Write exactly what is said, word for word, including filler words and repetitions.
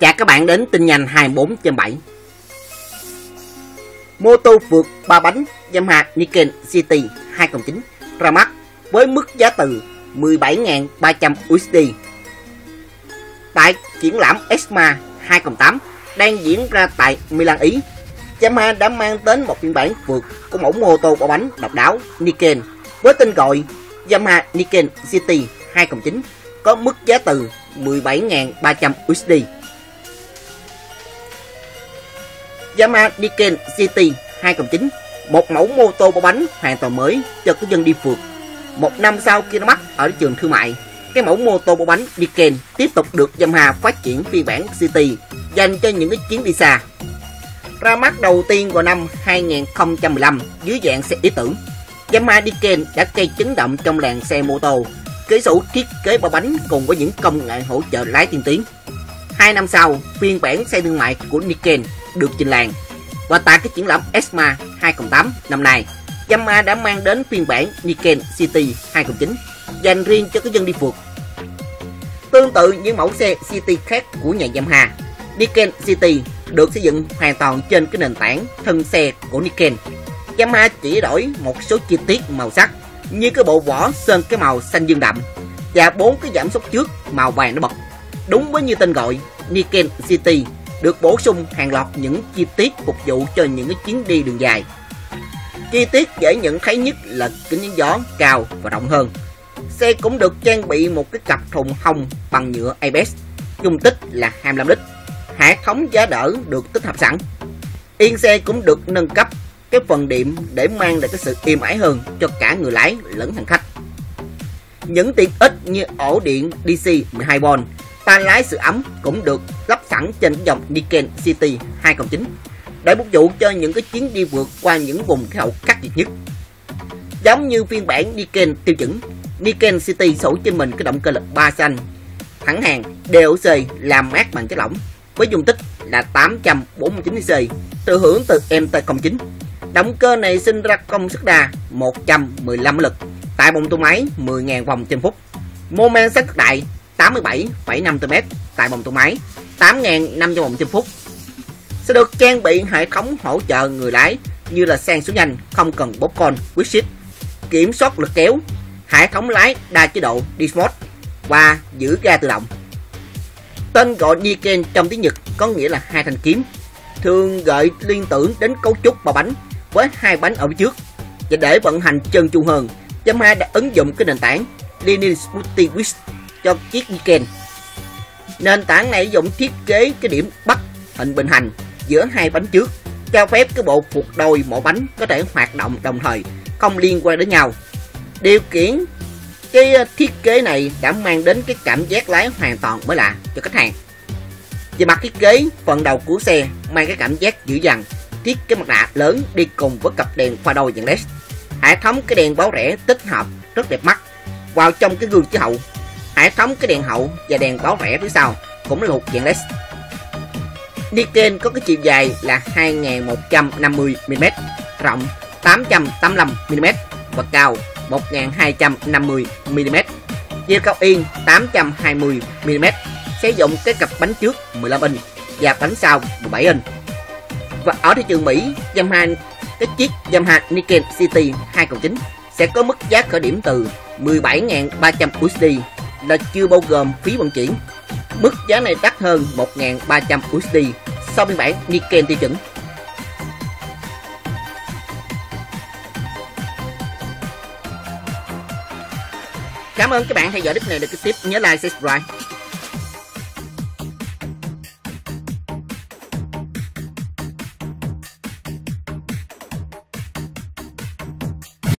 Chào các bạn đến Tinnhanh hai mươi bốn trên bảy. Mô tô vượt ba bánh Yamaha Niken giê tê hai không chín ra mắt với mức giá từ mười bảy nghìn ba trăm u ét đê. Tại triển lãm e i xê em a hai không tám đang diễn ra tại Milan, Ý, Yamaha đã mang đến một phiên bản vượt của mẫu mô tô ba bánh độc đáo Niken với tên gọi Yamaha Niken giê tê hai không chín có mức giá từ mười bảy nghìn ba trăm u ét đê. Yamaha Niken giê tê hai không chín, một mẫu mô tô ba bánh hoàn toàn mới cho cư dân đi phượt. Một năm sau khi ra mắt ở trường thương mại, cái mẫu mô tô ba bánh Niken tiếp tục được Yamaha phát triển phiên bản giê tê dành cho những cái chuyến đi xa. Ra mắt đầu tiên vào năm hai nghìn không trăm mười lăm dưới dạng xe ý tưởng, Yamaha Niken đã gây chấn động trong làng xe mô tô, kỹ xảo thiết kế ba bánh cùng với những công nghệ hỗ trợ lái tiên tiến. Hai năm sau, phiên bản xe thương mại của Niken được trình làng, và tại cái triển lãm e i xê em a hai không tám năm nay, Yamaha đã mang đến phiên bản Niken giê tê hai không chín dành riêng cho các dân đi phượt. Tương tự những mẫu xe giê tê khác của nhà Yamaha, Niken giê tê được xây dựng hoàn toàn trên cái nền tảng thân xe của Niken. Yamaha chỉ đổi một số chi tiết màu sắc như cái bộ vỏ sơn cái màu xanh dương đậm và bốn cái giảm xúc trước màu vàng nó bật. Đúng với như tên gọi, Niken giê tê được bổ sung hàng loạt những chi tiết phục vụ cho những cái chuyến đi đường dài. Chi tiết dễ nhận thấy nhất là kính chắn gió cao và rộng hơn. Xe cũng được trang bị một cái cặp thùng hông bằng nhựa a bê ét, dung tích là hai mươi lăm lít. Hệ thống giá đỡ được tích hợp sẵn. Yên xe cũng được nâng cấp cái phần điểm để mang lại cái sự êm ái hơn cho cả người lái lẫn hành khách. Những tiện ích như ổ điện đê xê mười hai vôn, tay lái sự ấm cũng được lắp sẵn trên dòng Niken giê tê hai không chín để phục vụ cho những cái chuyến đi vượt qua những vùng khí hậu khắc nghiệt nhất. Giống như phiên bản Niken tiêu chuẩn, Niken giê tê sở hữu trên mình cái động cơ lực ba xanh thẳng hàng đê ô hát xê làm mát bằng chất lỏng với dung tích là tám trăm bốn mươi chín xê xê, thừa hưởng từ em tê không chín. Động cơ này sinh ra công suất đa một trăm mười lăm lực tại vòng tua máy mười nghìn vòng trên phút, mô men xoắn cực đại tám mươi bảy phẩy năm tô-mét tại vòng tua máy tám nghìn năm trăm vòng trên phút. Sẽ được trang bị hệ thống hỗ trợ người lái như là sang xuống nhanh không cần bóp con quick shift, kiểm soát lực kéo, hệ thống lái đa chế độ D-Mode và giữ ga tự động. Tên gọi Niken trong tiếng Nhật có nghĩa là hai thanh kiếm, thường gợi liên tưởng đến cấu trúc ba bánh với hai bánh ở phía trước. Và để vận hành trơn tru hơn, Yamaha đã ứng dụng cái nền tảng Linear Sport Twist cho chiếc Niken. Nền tảng này dùng thiết kế cái điểm bắt hình bình hành giữa hai bánh trước, cho phép cái bộ phục đôi mỗi bánh có thể hoạt động đồng thời, không liên quan đến nhau. Điều kiện cái thiết kế này đã mang đến cái cảm giác lái hoàn toàn mới lạ cho khách hàng. Về mặt thiết kế, phần đầu của xe mang cái cảm giác dữ dằn, thiết kế mặt nạ lớn đi cùng với cặp đèn pha đôi dạng led, hệ thống cái đèn báo rẽ tích hợp rất đẹp mắt vào trong cái gương chiếu hậu, hệ thống cái đèn hậu và đèn báo rẽ phía sau cũng là một dạng led. Niken có cái chiều dài là hai nghìn một trăm năm mươi mi-li-mét, rộng tám trăm tám mươi lăm mi-li-mét và cao một nghìn hai trăm năm mươi mi-li-mét. Chiều cao yên tám trăm hai mươi mi-li-mét. Sử dụng cái cặp bánh trước mười lăm inch và bánh sau mười bảy inch. Và ở thị trường Mỹ, Yamaha cái chiếc Yamaha Niken giê tê hai không chín sẽ có mức giá khởi điểm từ mười bảy nghìn ba trăm u ét đê là chưa bao gồm phí vận chuyển. Mức giá này đắt hơn một nghìn ba trăm u ét đê so với bản Niken tiêu chuẩn. Cảm ơn các bạn theo dõi clip này, để cái tiếp nhớ like, subscribe.